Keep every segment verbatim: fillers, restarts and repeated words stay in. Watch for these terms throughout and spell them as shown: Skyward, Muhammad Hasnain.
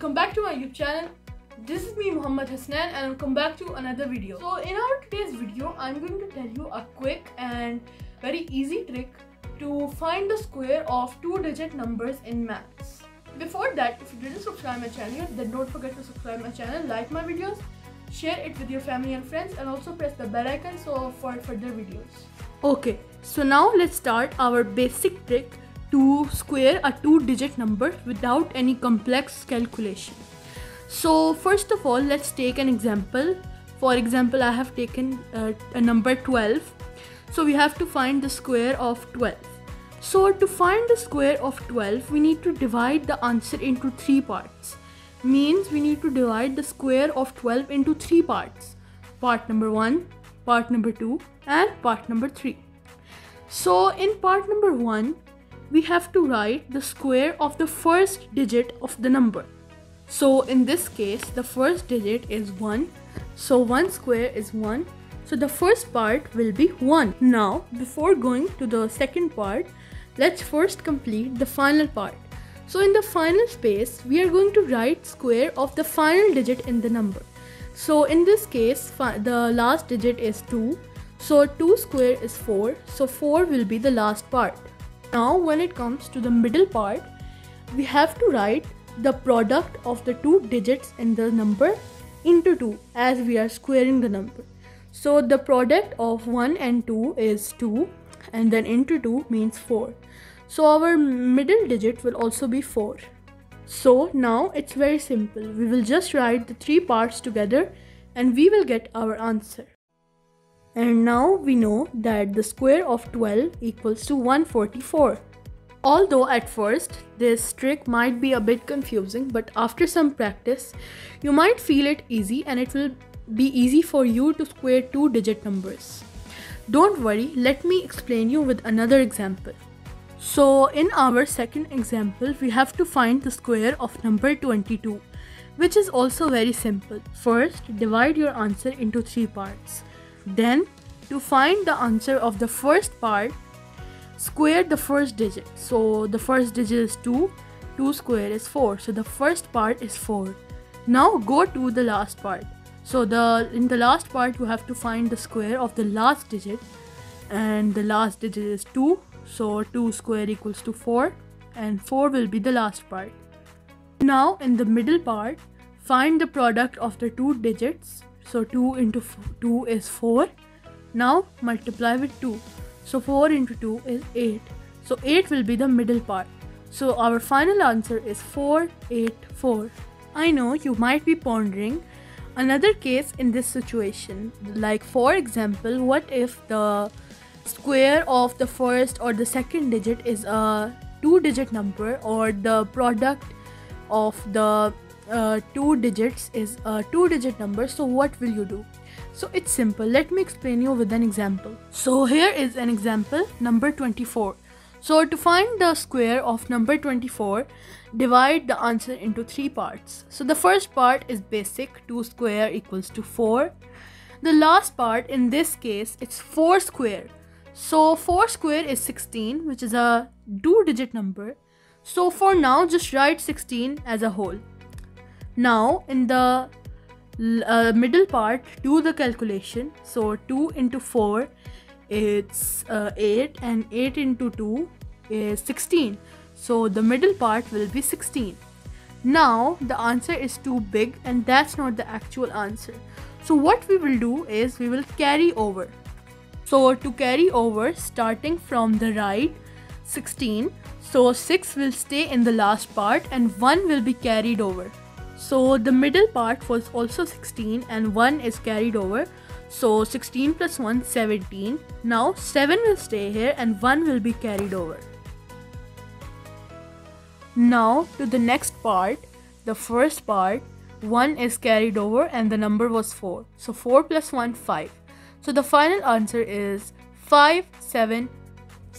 welcome back to my YouTube channel. This is me, Muhammad Hasnain, and welcome back to another video. So in our today's video, I'm going to tell you a quick and very easy trick to find the square of two digit numbers in maths. Before that, if you didn't subscribe my channel, then don't forget to subscribe my channel, like my videos, share it with your family and friends, and also press the bell icon so for further videos. Okay, so now let's start our basic trick to square a two digit number without any complex calculation. So first of all, let's take an example. For example, I have taken uh, a number twelve. So we have to find the square of twelve. So to find the square of twelve, we need to divide the answer into three parts. Means we need to divide the square of twelve into three parts. Part number one, part number two, and part number three. So in part number one, we have to write the square of the first digit of the number. So in this case, the first digit is one. So one square is one. So the first part will be one. Now, before going to the second part, let's first complete the final part. So in the final space, we are going to write square of the final digit in the number. So in this case, the last digit is two. So two square is four. So four will be the last part. Now when it comes to the middle part, we have to write the product of the two digits in the number into two, as we are squaring the number. So the product of one and two is two, and then into two means four. So our middle digit will also be four. So now it's very simple. We will just write the three parts together and we will get our answer. And now we know that the square of twelve equals to one hundred forty-four. Although at first this trick might be a bit confusing, but after some practice you might feel it easy and it will be easy for you to square two digit numbers. Don't worry, let me explain you with another example. So in our second example, we have to find the square of number twenty-two, which is also very simple. First, divide your answer into three parts. Then, to find the answer of the first part, square the first digit. So the first digit is two, two square is four, so the first part is four. Now go to the last part. So the in the last part you have to find the square of the last digit, and the last digit is two, so two square equals to four, and four will be the last part. Now in the middle part, find the product of the two digits. So two into two is four. Now multiply with two. So four into two is eight. So eight will be the middle part. So our final answer is four eight four. I know you might be pondering another case in this situation. Like for example, what if the square of the first or the second digit is a two digit number, or the product of the Uh, two digits is a two digit number, so what will you do? So it's simple. Let me explain you with an example. So here is an example, number twenty-four. So to find the square of number twenty-four, divide the answer into three parts. So the first part is basic, two square equals to four. The last part, in this case, it's four square. So four square is sixteen, which is a two digit number. So for now, just write sixteen as a whole. Now in the uh, middle part, do the calculation. So two into four it's uh, eight, and eight into two is sixteen. So the middle part will be sixteen. Now the answer is too big, and that's not the actual answer. So what we will do is we will carry over. So to carry over, starting from the right, sixteen. So six will stay in the last part and one will be carried over. So the middle part was also sixteen, and one is carried over. So sixteen plus one, seventeen. Now seven will stay here and one will be carried over. Now to the next part, the first part, one is carried over and the number was four. So four plus one, five. So the final answer is five seven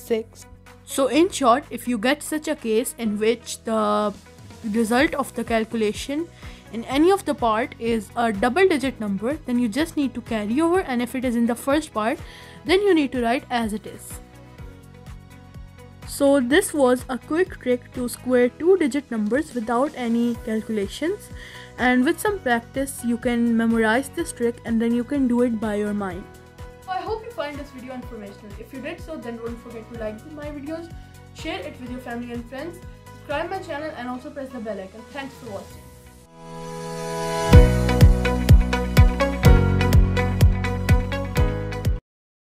six. So in short, if you get such a case in which the result of the calculation in any of the part is a double digit number, then you just need to carry over, and if it is in the first part, then you need to write as it is. So this was a quick trick to square two digit numbers without any calculations, and with some practice you can memorize this trick and then you can do it by your mind. I hope you find this video informational. If you did so, then don't forget to like my videos, share it with your family and friends, subscribe my channel and also press the bell icon. Thanks for watching.